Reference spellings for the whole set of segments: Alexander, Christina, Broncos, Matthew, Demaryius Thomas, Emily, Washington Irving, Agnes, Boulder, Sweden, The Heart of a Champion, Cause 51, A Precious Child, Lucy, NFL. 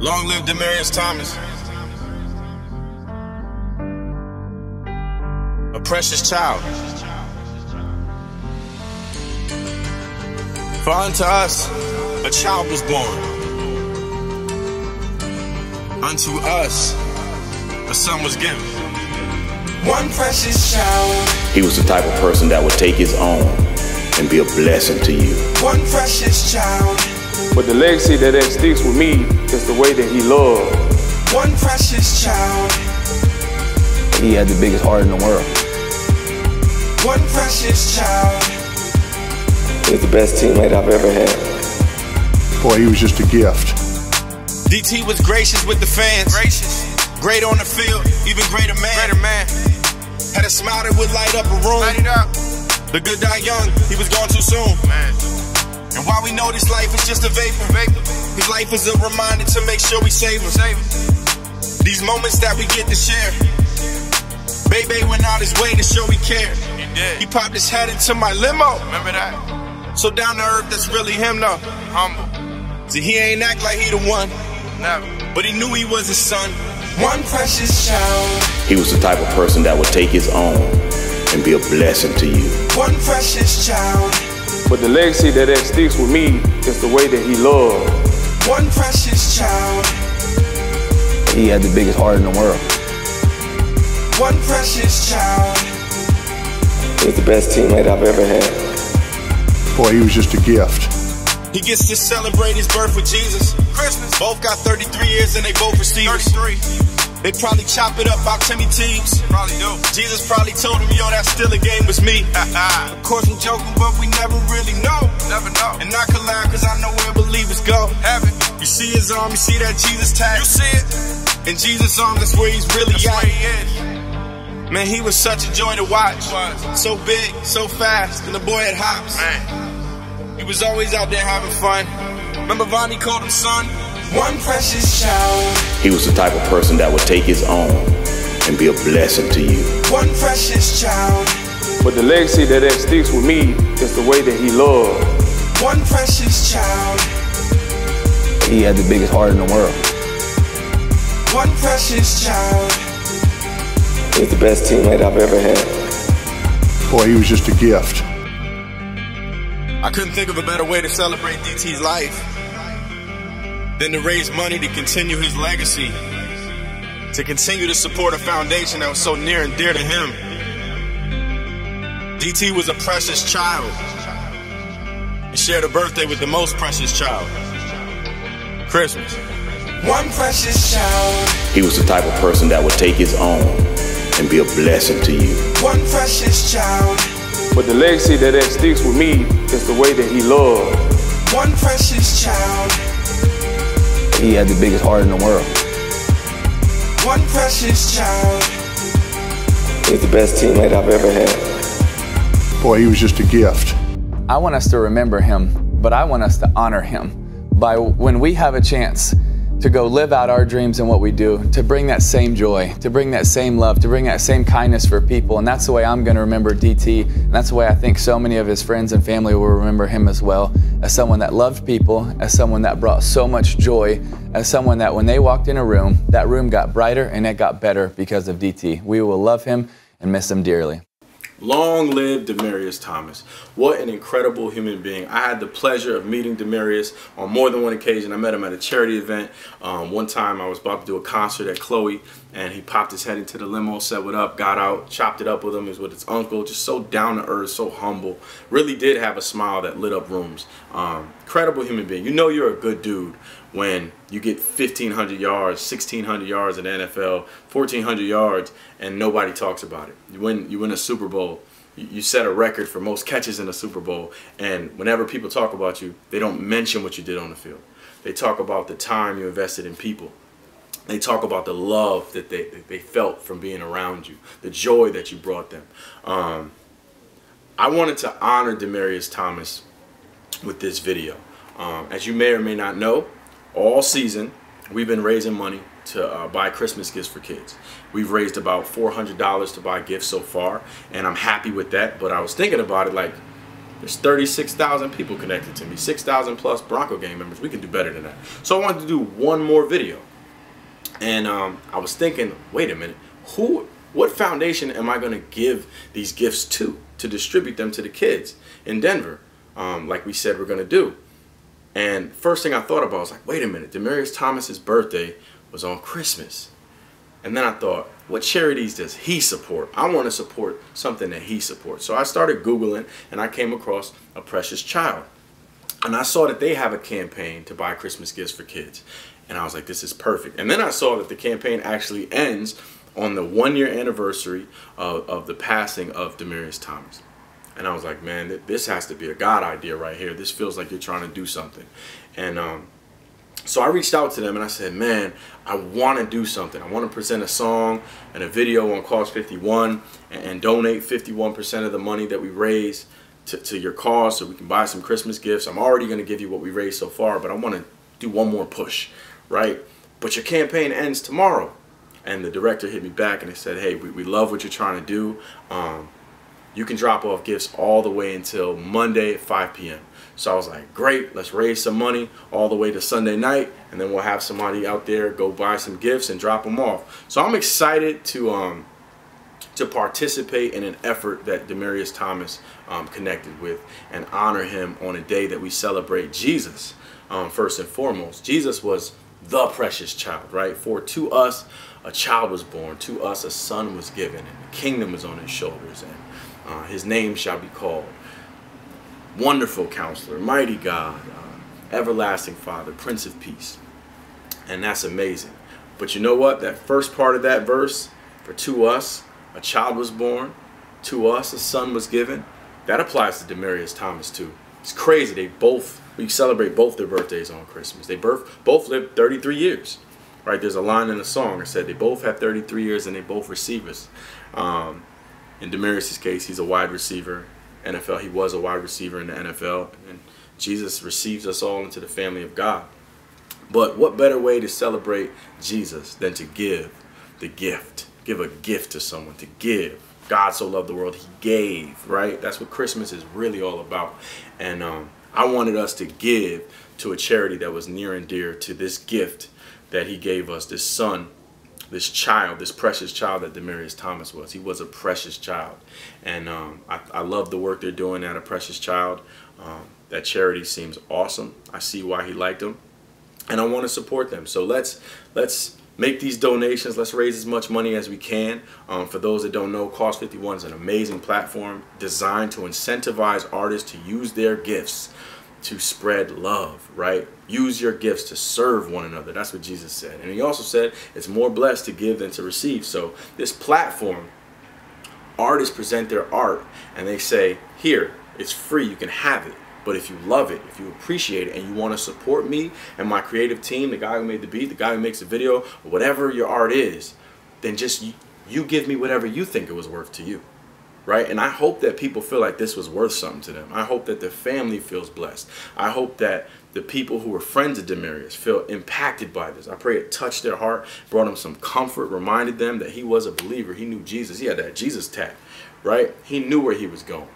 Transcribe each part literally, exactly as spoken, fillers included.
Long live Demaryius Thomas. A Precious Child. For unto us a child was born, unto us a son was given. One precious child. He was the type of person that would take his own and be a blessing to you. One precious child. But the legacy that, that sticks with me is the way that he loved. One precious child. He had the biggest heart in the world. One precious child. He's the best teammate I've ever had. Boy, he was just a gift. D T was gracious with the fans. Gracious. Great on the field, even greater man. Greater man. Had a smile that would light up a room. Light it up. The good die young, he was gone too soon. Man. And while we know this life is just a vapor, vapor, his life is a reminder to make sure we save him. Save him. These moments that we get to share. Baby went out his way to show he cared. He did. He popped his head into my limo. Remember that? So down to earth, that's really him though. Humble. See, he ain't act like he the one. Never. But he knew he was his son. One precious child. He was the type of person that would take his own and be a blessing to you. One precious child. But the legacy that, that sticks with me is the way that he loved. One precious child. He had the biggest heart in the world. One precious child. He's the best teammate I've ever had. Boy, he was just a gift. He gets to celebrate his birth with Jesus. Christmas. Both got thirty-three years and they both receivers. thirty-three. They probably chop it up about Timmy teams. Probably do. Jesus probably told him, yo, that's still a game with me. Of course I'm joking, but we never really know. Never know. And I can lie, cause I know where believers go. Heaven. You see his arm, you see that Jesus tag. You see it. In Jesus' arm, that's where he's really that's at. Where he is. Man, he was such a joy to watch. So big, so fast, and the boy had hops. Man. He was always out there having fun. Remember Vonnie called him son? One precious child. He was the type of person that would take his own and be a blessing to you. One precious child. But the legacy that, that sticks with me is the way that he loved. One precious child. He had the biggest heart in the world. One precious child. He's the best teammate I've ever had. Boy, he was just a gift. I couldn't think of a better way to celebrate D T's life than to raise money to continue his legacy, to continue to support a foundation that was so near and dear to him. D T was a precious child and shared a birthday with the most precious child, Christmas. One precious child. He was the type of person that would take his own and be a blessing to you. One precious child. But the legacy that, that sticks with me is the way that he loved. One precious child. He had the biggest heart in the world. One precious child. He's the best teammate I've ever had. Boy, he was just a gift. I want us to remember him, but I want us to honor him by when we have a chance to go live out our dreams and what we do, to bring that same joy, to bring that same love, to bring that same kindness for people. And that's the way I'm gonna remember D T. And that's the way I think so many of his friends and family will remember him as well, as someone that loved people, as someone that brought so much joy, as someone that when they walked in a room, that room got brighter and it got better because of D T. We will love him and miss him dearly. Long live Demaryius Thomas. What an incredible human being. I had the pleasure of meeting Demaryius on more than one occasion. I met him at a charity event. Um, one time I was about to do a concert at Chloe and he popped his head into the limo, said what up, got out, chopped it up with him. He was with his uncle, just so down to earth, so humble. Really did have a smile that lit up rooms. Um, incredible human being. You know you're a good dude when you get fifteen hundred yards, sixteen hundred yards in the N F L, fourteen hundred yards, and nobody talks about it. You win, you win a Super Bowl, you set a record for most catches in a Super Bowl, and whenever people talk about you, they don't mention what you did on the field. They talk about the time you invested in people. They talk about the love that they, that they felt from being around you, the joy that you brought them. Um, I wanted to honor Demaryius Thomas with this video. Um, as you may or may not know, all season, we've been raising money to uh, buy Christmas gifts for kids. We've raised about four hundred dollars to buy gifts so far, and I'm happy with that. But I was thinking about it like, There's thirty-six thousand people connected to me, six thousand plus Bronco gang members. We can do better than that. So I wanted to do one more video. And um, I was thinking, wait a minute, who, what foundation am I going to give these gifts to, to distribute them to the kids in Denver, um, like we said we're going to do? And first thing I thought about was like, wait a minute, Demaryius Thomas's birthday was on Christmas. And then I thought, what charities does he support? I want to support something that he supports. So I started Googling and I came across A Precious Child. And I saw that they have a campaign to buy Christmas gifts for kids. And I was like, this is perfect. And then I saw that the campaign actually ends on the one year anniversary of, of the passing of Demaryius Thomas. And I was like, man, this has to be a God idea right here. This feels like you're trying to do something. And um, so I reached out to them and I said, man, I want to do something. I want to present a song and a video on Cause fifty-one and, and donate fifty-one percent of the money that we raise to, to your cause so we can buy some Christmas gifts. I'm already going to give you what we raised so far, but I want to do one more push, right? But your campaign ends tomorrow. And the director hit me back and they said, hey, we, we love what you're trying to do. Um, You can drop off gifts all the way until Monday at five p m So I was like, great, let's raise some money all the way to Sunday night, and then we'll have somebody out there go buy some gifts and drop them off. So I'm excited to um, to participate in an effort that Demaryius Thomas um, connected with and honor him on a day that we celebrate Jesus, um, first and foremost. Jesus was the precious child, right? For to us, a child was born, to us a son was given, and the kingdom is on his shoulders. And Uh, his name shall be called Wonderful Counselor, Mighty God, uh, Everlasting Father, Prince of Peace. And that's amazing. But you know what? That first part of that verse, for to us a child was born, to us a son was given, that applies to Demaryius Thomas too. It's crazy. They both, we celebrate both their birthdays on Christmas. They both, both lived thirty-three years. Right? There's a line in the song that said they both have thirty-three years and they both receive us. Um, In Demaryius's case, he's a wide receiver. N F L, he was a wide receiver in the N F L. And Jesus receives us all into the family of God. But what better way to celebrate Jesus than to give the gift? Give a gift to someone, to give. God so loved the world, he gave, right? That's what Christmas is really all about. And um, I wanted us to give to a charity that was near and dear to this gift that he gave us, this son, this child, this precious child that Demaryius Thomas was. He was a precious child. And um, I, I love the work they're doing at A Precious Child. Um, that charity seems awesome. I see why he liked them. And I want to support them. So let's, let's make these donations. Let's raise as much money as we can. Um, for those that don't know, Cause fifty-one is an amazing platform designed to incentivize artists to use their gifts to spread love, right? Use your gifts to serve one another. That's what Jesus said. And he also said it's more blessed to give than to receive. So this platform, artists present their art and they say, here, it's free, you can have it. But if you love it, if you appreciate it, and you want to support me and my creative team, the guy who made the beat, the guy who makes the video, whatever your art is, then just you give me whatever you think it was worth to you. Right? And I hope that people feel like this was worth something to them. I hope that the family feels blessed. I hope that the people who were friends of Demaryius feel impacted by this. I pray it touched their heart, brought them some comfort, reminded them that he was a believer. He knew Jesus. He had that Jesus tag, right? He knew where he was going.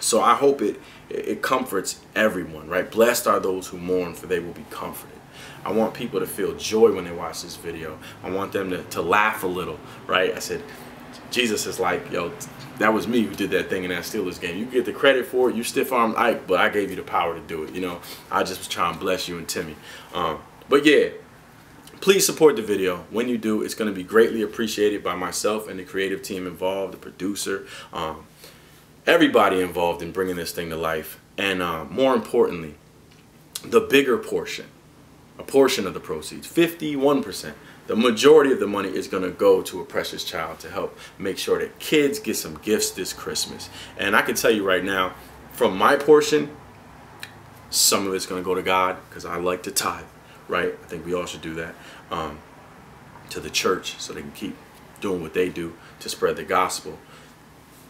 So I hope it, it comforts everyone, right? Blessed are those who mourn, for they will be comforted. I want people to feel joy when they watch this video. I want them to, to laugh a little, right? I said, Jesus is like, yo, that was me who did that thing in that Steelers game. You get the credit for it. You stiff-armed Ike, but I gave you the power to do it. You know, I just was trying to bless you and Timmy. Um, but yeah, please support the video. When you do, it's going to be greatly appreciated by myself and the creative team involved, the producer, um, everybody involved in bringing this thing to life. And uh, more importantly, the bigger portion, a portion of the proceeds, fifty-one percent. The majority of the money is going to go to A Precious Child to help make sure that kids get some gifts this Christmas. And I can tell you right now, from my portion, some of it's going to go to God because I like to tithe, right? I think we all should do that, um, to the church so they can keep doing what they do to spread the gospel.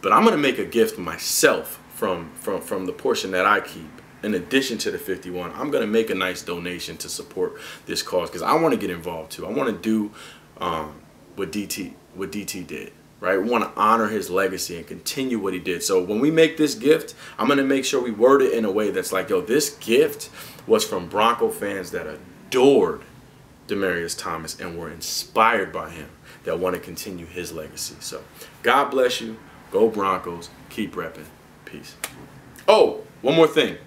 But I'm going to make a gift myself from, from, from the portion that I keep. In addition to the fifty-one, I'm going to make a nice donation to support this cause because I want to get involved too. I want to do um, what D T what D T did, right? We want to honor his legacy and continue what he did. So when we make this gift, I'm going to make sure we word it in a way that's like, yo, this gift was from Bronco fans that adored Demaryius Thomas and were inspired by him, that want to continue his legacy. So God bless you. Go Broncos. Keep repping. Peace. Oh, one more thing.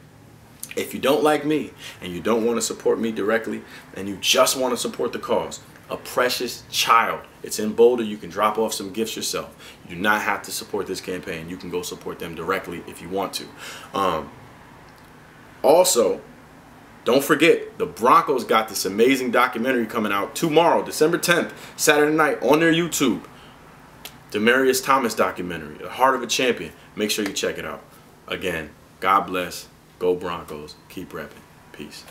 If you don't like me and you don't want to support me directly and you just want to support the cause, A Precious Child. It's in Boulder. You can drop off some gifts yourself. You do not have to support this campaign. You can go support them directly if you want to. Um, also, don't forget, the Broncos got this amazing documentary coming out tomorrow, December tenth, Saturday night, on their YouTube. Demaryius Thomas documentary, The Heart of a Champion. Make sure you check it out. Again, God bless. Go Broncos. Keep repping. Peace.